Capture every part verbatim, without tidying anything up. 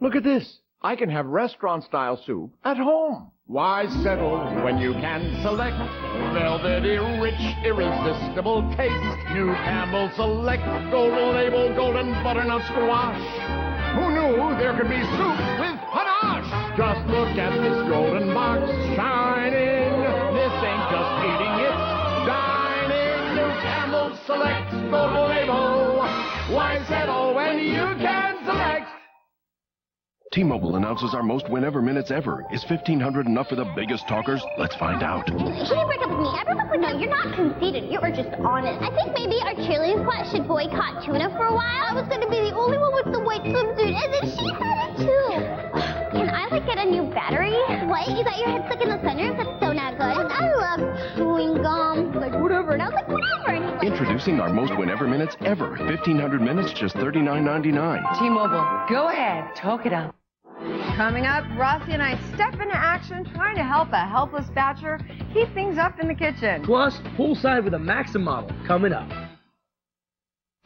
Look at this. I can have restaurant-style soup at home. Why settle when you can select velvety, rich, irresistible taste? New Campbell's Select Gold Label Golden Butternut Squash. Who knew there could be soup with panache? Just look at this golden box shining. This ain't just eating, it's dining. New Campbell's Select Gold Label. Why settle when you can select? T-Mobile announces our most win-ever minutes ever. Is fifteen hundred enough for the biggest talkers? Let's find out. Should you break up with me? Everyone would know you're not conceited. You are just honest. I think maybe our cheerleading squad should boycott tuna for a while. I was going to be the only one with the white swimsuit, and then she had it too. Can I, like, get a new battery? What? You got your head stuck in the sunroof? That's so not good. And I love chewing gum. Like, whatever. And I was like, whatever. And like, introducing our most win-ever minutes ever. fifteen hundred minutes, just thirty-nine ninety-nine. T-Mobile, go ahead. Talk it up. Coming up, Rossi and I step into action trying to help a helpless bachelor heat things up in the kitchen. Plus, poolside with a Maxim model coming up.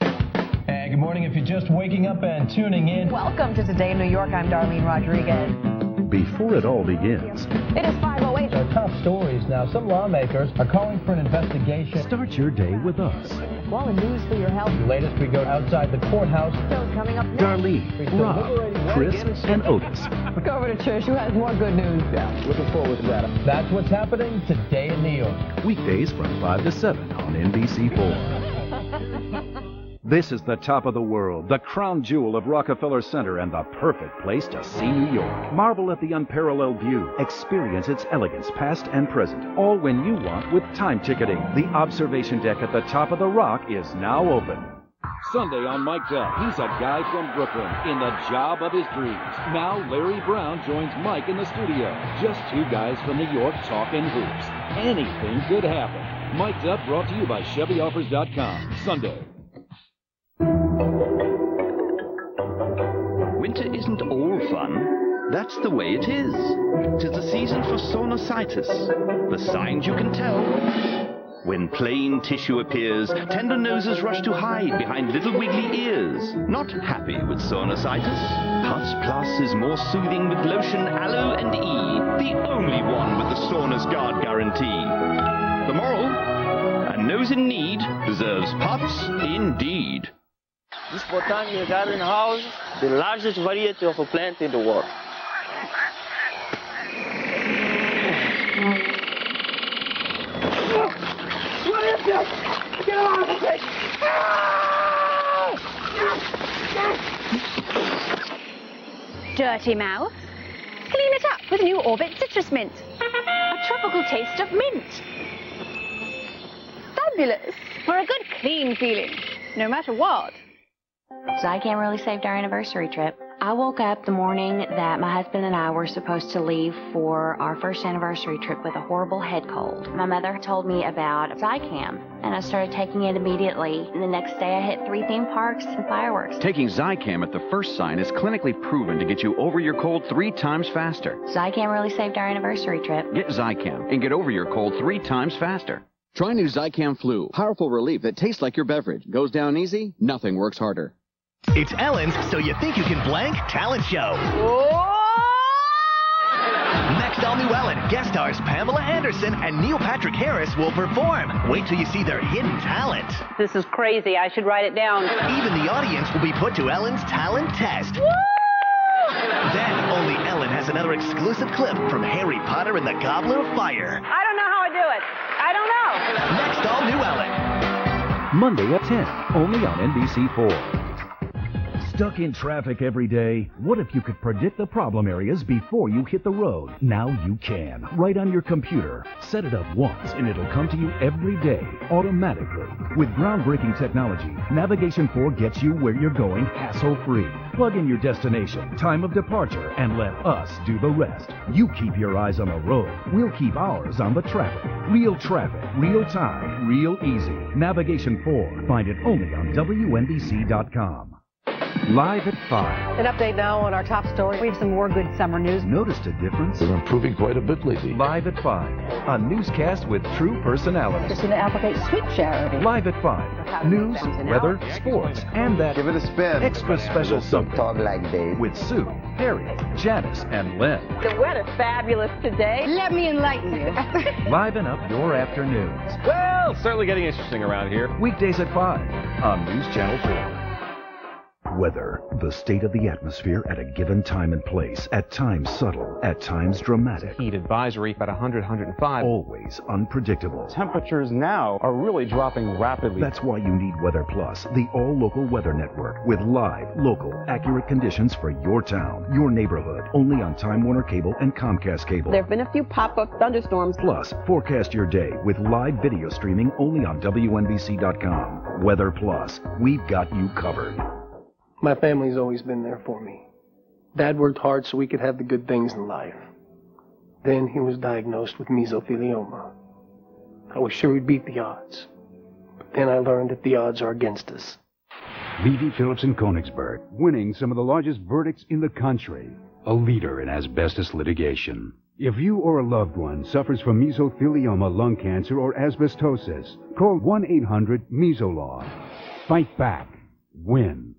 Hey, good morning if you're just waking up and tuning in. Welcome to Today in New York. I'm Darlene Rodriguez. Before it all begins, it is five oh eight. There are tough stories now. Some lawmakers are calling for an investigation. Start your day with us. Well, the news for your health. The latest, we go outside the courthouse. So coming up next. Darlene, Rob, Chris, and Otis. Look over to Trish, who has more good news. Yeah, looking forward to that. That's what's happening today in New York. Weekdays from five to seven on N B C four. This is the top of the world, the crown jewel of Rockefeller Center, and the perfect place to see New York. Marvel at the unparalleled view. Experience its elegance, past and present, all when you want with time ticketing. The observation deck at the Top of the Rock is now open. Sunday on Mic'd Up, he's a guy from Brooklyn in the job of his dreams. Now Larry Brown joins Mike in the studio. Just two guys from New York talking hoops. Anything could happen. Mic'd Up, brought to you by Chevy Offers dot com. Sunday. Winter isn't all fun. That's the way it is. Tis the season for sonositis. The signs you can tell. When plain tissue appears, tender noses rush to hide behind little wiggly ears. Not happy with sonositis? Puffs Plus is more soothing with lotion Aloe and E, the only one with the Saunas Guard guarantee. The moral? A nose in need deserves Puffs indeed. This botanical garden house, the largest variety of a plant in the world. Get out of it! Ah! Dirty mouth. Clean it up with new Orbit Citrus Mint. A tropical taste of mint. Fabulous. For a good clean feeling, no matter what. Zicam really saved our anniversary trip. I woke up the morning that my husband and I were supposed to leave for our first anniversary trip with a horrible head cold. My mother told me about Zicam, and I started taking it immediately. And the next day, I hit three theme parks and fireworks. Taking Zicam at the first sign is clinically proven to get you over your cold three times faster. Zicam really saved our anniversary trip. Get Zicam and get over your cold three times faster. Try new Zicam Flu. Powerful relief that tastes like your beverage. Goes down easy. Nothing works harder. It's Ellen's So You Think You Can Blank Talent Show. Whoa! Next, all new Ellen, guest stars Pamela Anderson and Neil Patrick Harris will perform. Wait till you see their hidden talent. This is crazy. I should write it down. Even the audience will be put to Ellen's talent test. Woo! Then, only Ellen has another exclusive clip from Harry Potter and the Goblet of Fire. I don't know how I do it. I don't know. Next, all new Ellen. Monday at ten, only on N B C four. Stuck in traffic every day? What if you could predict the problem areas before you hit the road? Now you can, right on your computer. Set it up once and it'll come to you every day, automatically. With groundbreaking technology, Navigation four gets you where you're going hassle-free. Plug in your destination, time of departure, and let us do the rest. You keep your eyes on the road. We'll keep ours on the traffic. Real traffic, real time, real easy. Navigation four. Find it only on W N B C dot com. Live at five. An update now on our top story. We have some more good summer news. Noticed a difference? They're improving quite a bit lately. Live at five. A newscast with true personality. Christina Applegate, sweet charity. Live at five. News, weather, sports, and that. Give it a spin. Extra special something. Talk like Dave. With Sue, Harry, Janice, and Lynn. The weather fabulous today. Let me enlighten you. Liven up your afternoons. Well, it's certainly getting interesting around here. Weekdays at five on News Channel four. Weather, the state of the atmosphere at a given time and place, at times subtle, at times dramatic. Heat advisory about one hundred, one hundred five. Always unpredictable. Temperatures now are really dropping rapidly. That's why you need Weather Plus, the all-local weather network with live, local, accurate conditions for your town, your neighborhood, only on Time Warner Cable and Comcast Cable. There have been a few pop-up thunderstorms. Plus, forecast your day with live video streaming only on W N B C dot com. Weather Plus, we've got you covered. My family's always been there for me. Dad worked hard so we could have the good things in life. Then he was diagnosed with mesothelioma. I was sure we'd beat the odds. But then I learned that the odds are against us. B D Phillips in Konigsberg, winning some of the largest verdicts in the country. A leader in asbestos litigation. If you or a loved one suffers from mesothelioma, lung cancer, or asbestosis, call one eight hundred meso law. Fight back. Win.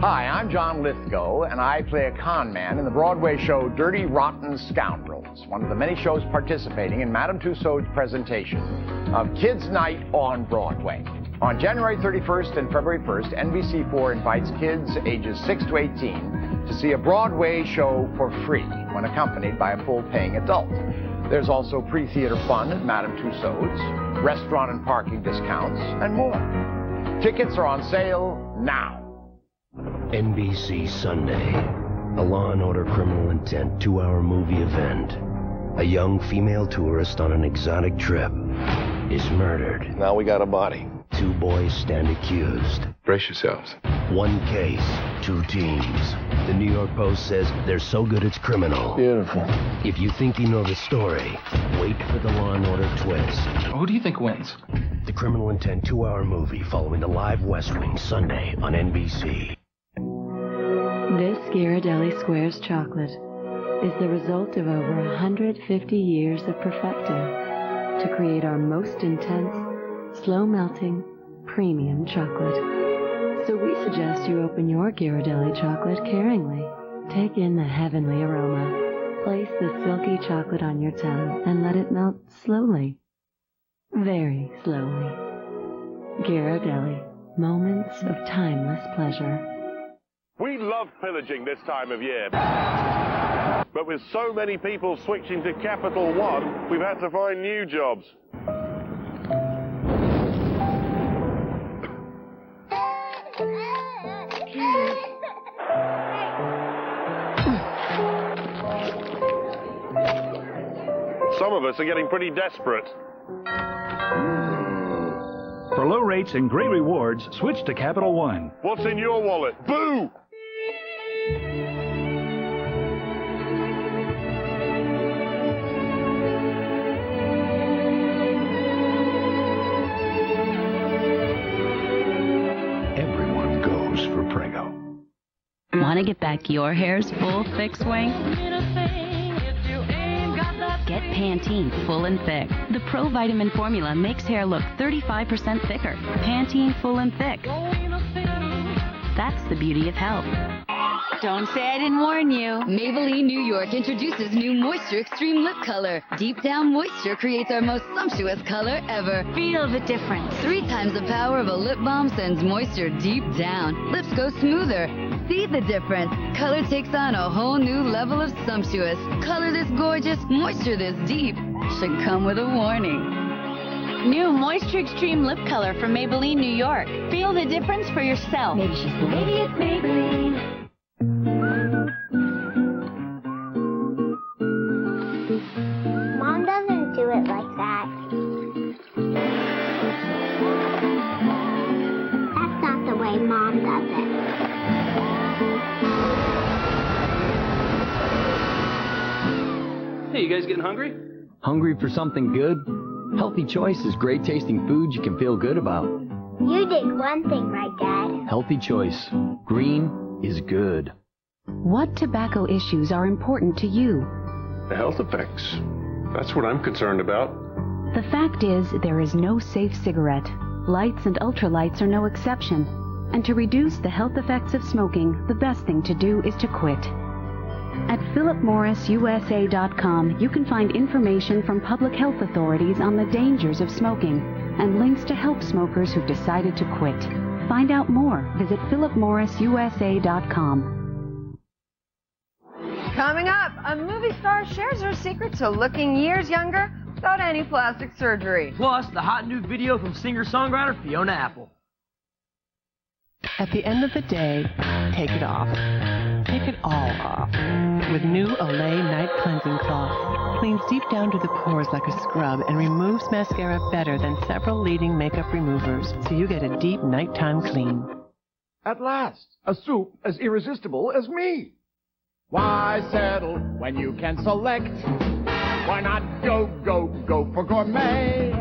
Hi, I'm John Lithgow, and I play a con man in the Broadway show Dirty Rotten Scoundrels, one of the many shows participating in Madame Tussaud's presentation of Kids Night on Broadway. On January thirty-first and February first, N B C four invites kids ages six to eighteen to see a Broadway show for free when accompanied by a full-paying adult. There's also pre-theater fun at Madame Tussaud's, restaurant and parking discounts, and more. Tickets are on sale now. N B C Sunday, a Law and Order Criminal Intent two-hour movie event. A young female tourist on an exotic trip is murdered. Now we got a body. Two boys stand accused. Brace yourselves. One case, two teams. The New York Post says they're so good it's criminal. Beautiful. If you think you know the story, wait for the Law and Order twist. Who do you think wins? The Criminal Intent two-hour movie following the live West Wing Sunday on N B C. This Ghirardelli Squares chocolate is the result of over one hundred fifty years of perfecting to create our most intense, slow-melting, premium chocolate. So we suggest you open your Ghirardelli chocolate caringly. Take in the heavenly aroma. Place the silky chocolate on your tongue and let it melt slowly. Very slowly. Ghirardelli. Moments of timeless pleasure. We love pillaging this time of year. But with so many people switching to Capital One, we've had to find new jobs. Some of us are getting pretty desperate. For low rates and great rewards, switch to Capital One. What's in your wallet? Boo! Want to get back your hair's full thick swing? Get Pantene Full and Thick. The Pro Vitamin formula makes hair look thirty-five percent thicker. Pantene Full and Thick. That's the beauty of health. Don't say I didn't warn you. Maybelline New York introduces new Moisture Extreme Lip Color. Deep down moisture creates our most sumptuous color ever. Feel the difference. Three times the power of a lip balm sends moisture deep down. Lips go smoother. See the difference. Color takes on a whole new level of sumptuous. Color this gorgeous, moisture this deep should come with a warning. New Moisture Extreme Lip Color from Maybelline New York. Feel the difference for yourself. Maybe she's maybe it's Maybelline. Mom doesn't do it like that. That's not the way Mom does it. Hey, you guys getting hungry? Hungry for something good? Healthy Choice is great tasting food you can feel good about. You did one thing right, Dad. Healthy Choice. Green is good. What tobacco issues are important to you? The health effects. That's what I'm concerned about. The fact is, there is no safe cigarette. Lights and ultralights are no exception. And to reduce the health effects of smoking, the best thing to do is to quit. At philip morris u s a dot com, you can find information from public health authorities on the dangers of smoking and links to help smokers who've decided to quit. Find out more. Visit philip morris u s a dot com. Coming up, a movie star shares her secret to looking years younger without any plastic surgery. Plus, the hot new video from singer-songwriter Fiona Apple. At the end of the day, take it off. Take it all off. With new Olay Night Cleansing Cloth. Cleans deep down to the pores like a scrub and removes mascara better than several leading makeup removers, so you get a deep nighttime clean. At last, a soup as irresistible as me. Why settle when you can select? Why not go, go, go for gourmet?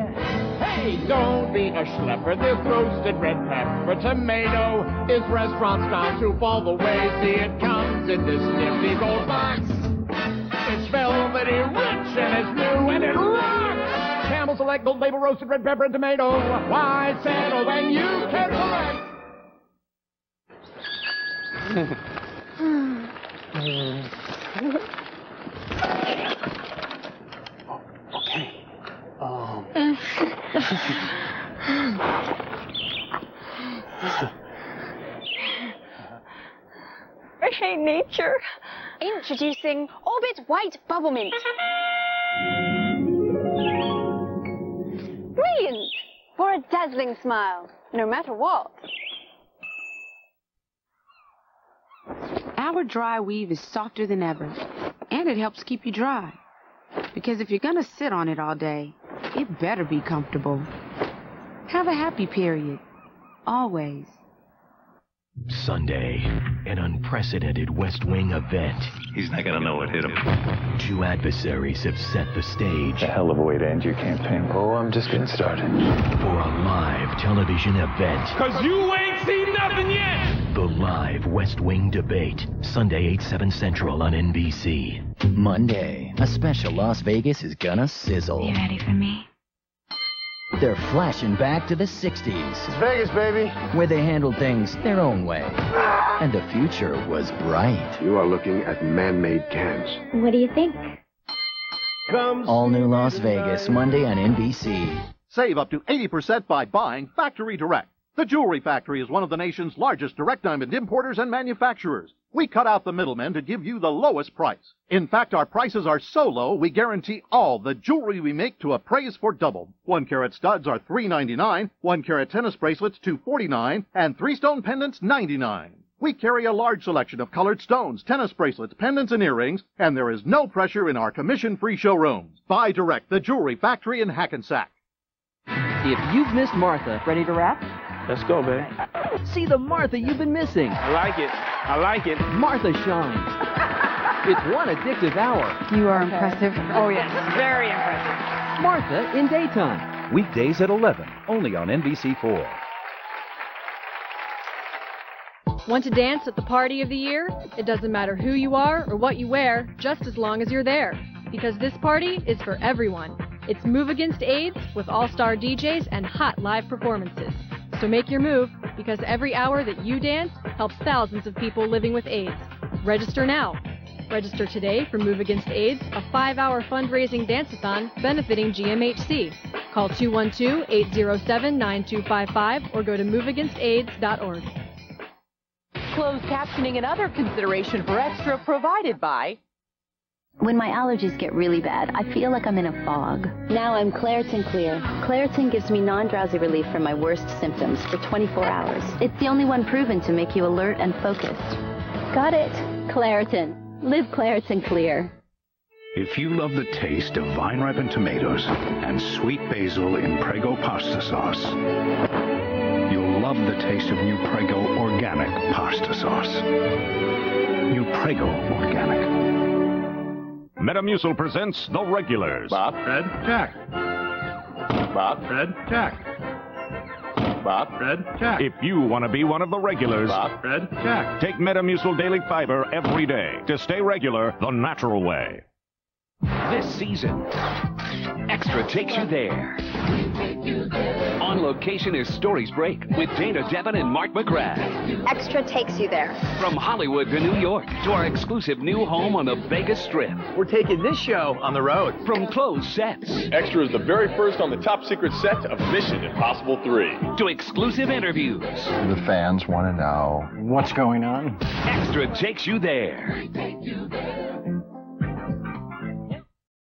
Hey, don't be a schlepper. This roasted red pepper tomato is restaurant-style soup all the way. See, it comes in this nifty gold box. It's velvety rich and it's new and it rocks. Campbell's Select Gold Label Roasted Red Pepper and Tomato. Why settle when you can select? Oh, okay. Um. Appreciate nature. Introducing Orbit White Bubble Mint. Brilliant for a dazzling smile, no matter what. Our dry weave is softer than ever, and it helps keep you dry. Because if you're gonna sit on it all day, it better be comfortable. Have a happy period. Always. Sunday, an unprecedented West Wing event. He's not gonna know what hit him. Two adversaries have set the stage. A hell of a way to end your campaign. Oh, I'm just getting started. For a live television event. 'Cause you ain't seen nothing yet! The live West Wing debate, Sunday eight, seven Central on N B C. Monday, a special Las Vegas is gonna sizzle. You ready for me? They're flashing back to the sixties. It's Vegas, baby. Where they handled things their own way. And the future was bright. You are looking at man-made cans. What do you think? Comes All New Las Vegas, Monday on N B C. Save up to eighty percent by buying Factory Direct. The Jewelry Factory is one of the nation's largest direct diamond importers and manufacturers. We cut out the middlemen to give you the lowest price. In fact, our prices are so low, we guarantee all the jewelry we make to a price for double. one carat studs are three ninety-nine, one carat tennis bracelets two forty-nine, and three stone pendants ninety-nine. We carry a large selection of colored stones, tennis bracelets, pendants, and earrings, and there is no pressure in our commission-free showrooms. Buy direct, the Jewelry Factory in Hackensack. If you've missed Martha, ready to wrap? Let's go, babe. See the Martha you've been missing. I like it. I like it. Martha shines. It's one addictive hour. You are okay. Impressive. Oh, yes. Very impressive. Martha in daytime. Weekdays at eleven, only on N B C four. Want to dance at the party of the year? It doesn't matter who you are or what you wear, just as long as you're there. Because this party is for everyone. It's Move Against AIDS with all-star D Js and hot live performances. So make your move, because every hour that you dance helps thousands of people living with AIDS. Register now. Register today for Move Against AIDS, a five hour fundraising dance-a-thon benefiting G M H C. Call two one two, eight zero seven, nine two five five or go to move against aids dot org. Closed captioning and other consideration for Extra provided by... When my allergies get really bad, I feel like I'm in a fog. Now I'm Claritin Clear. Claritin gives me non-drowsy relief from my worst symptoms for twenty-four hours. It's the only one proven to make you alert and focused. Got it? Claritin. Live Claritin Clear. If you love the taste of vine-ripened tomatoes and sweet basil in Prego pasta sauce, you'll love the taste of new Prego Organic pasta sauce. New Prego Organic. Metamucil presents The Regulars. Bob, Fred, Jack. Bob, Fred, Jack. Bob. Red. Jack. If you want to be one of the regulars, Bob. Red. Jack. Take Metamucil Daily Fiber every day to stay regular the natural way. This season, Extra takes you there. On location is Stories Break with Dana Devon and Mark McGrath. Extra takes you there. From Hollywood to New York to our exclusive new home on the Vegas Strip. We're taking this show on the road. From closed sets. Extra is the very first on the top secret set of Mission Impossible three. To exclusive interviews. The fans want to know what's going on. Extra takes you there.